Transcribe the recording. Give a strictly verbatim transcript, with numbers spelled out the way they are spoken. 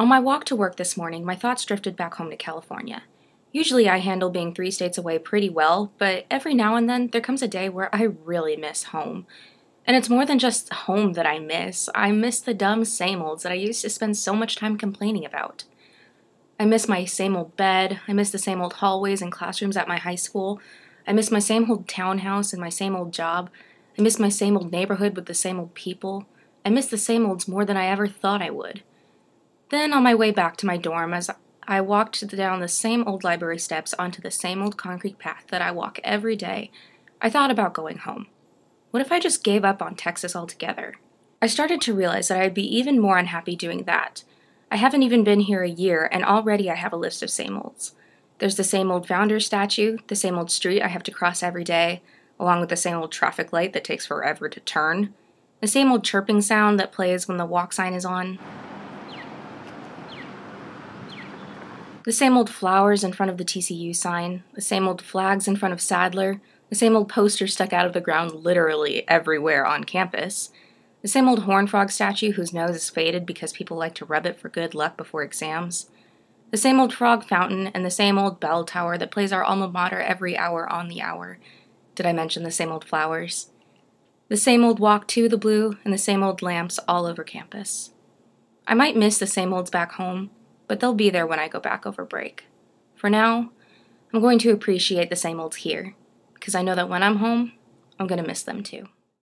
On my walk to work this morning, my thoughts drifted back home to California. Usually I handle being three states away pretty well, but every now and then there comes a day where I really miss home. And it's more than just home that I miss. I miss the dumb same olds that I used to spend so much time complaining about. I miss my same old bed, I miss the same old hallways and classrooms at my high school, I miss my same old townhouse and my same old job, I miss my same old neighborhood with the same old people, I miss the same olds more than I ever thought I would. Then on my way back to my dorm, as I walked down the same old library steps onto the same old concrete path that I walk every day, I thought about going home. What if I just gave up on Texas altogether? I started to realize that I'd be even more unhappy doing that. I haven't even been here a year, and already I have a list of same olds. There's the same old founder statue, the same old street I have to cross every day, along with the same old traffic light that takes forever to turn, the same old chirping sound that plays when the walk sign is on, the same old flowers in front of the T C U sign, the same old flags in front of Sadler, the same old posters stuck out of the ground literally everywhere on campus, the same old horn frog statue whose nose is faded because people like to rub it for good luck before exams, the same old frog fountain, and the same old bell tower that plays our alma mater every hour on the hour. Did I mention the same old flowers? The same old walk to the blue, and the same old lamps all over campus. I might miss the same olds back home, but they'll be there when I go back over break. For now, I'm going to appreciate the same olds here, because I know that when I'm home, I'm going to miss them too.